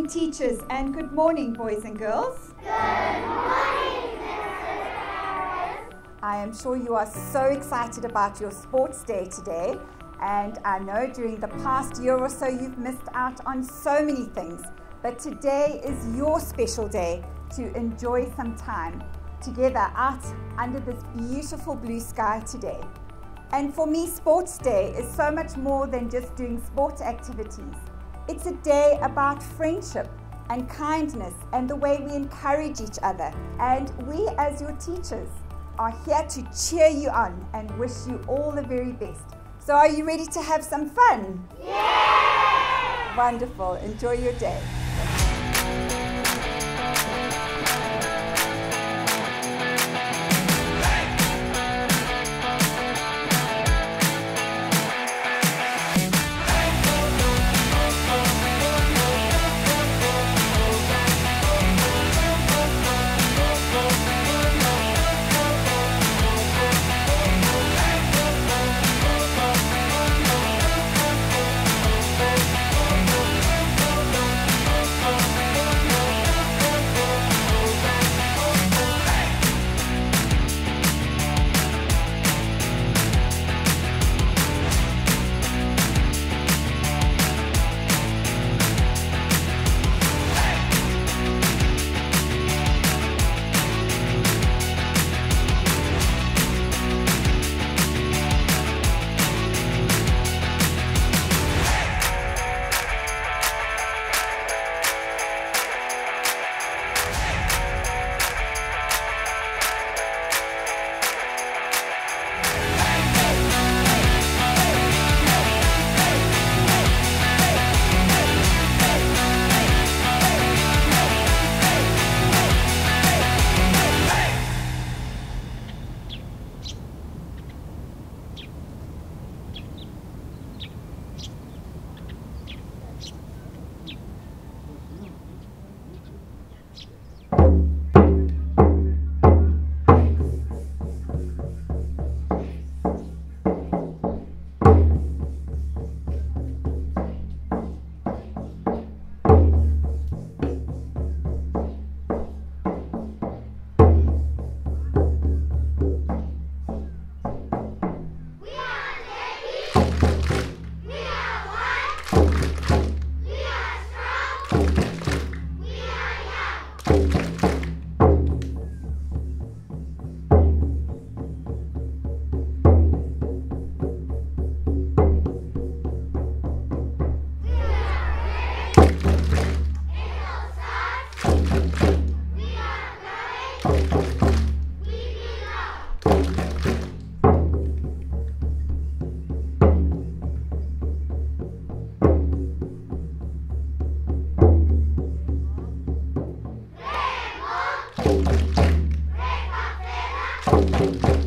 morning, teachers, and good morning, boys and girls. Good morning, Mrs. Harris. I am sure you are so excited about your sports day today, and I know during the past year or so you've missed out on so many things, but today is your special day to enjoy some time together out under this beautiful blue sky today. And for me, sports day is so much more than just doing sport activities. It's a day about friendship and kindness and the way we encourage each other. And we, as your teachers, are here to cheer you on and wish you all the very best. So are you ready to have some fun? Yeah! Wonderful. Enjoy your day. Thank you.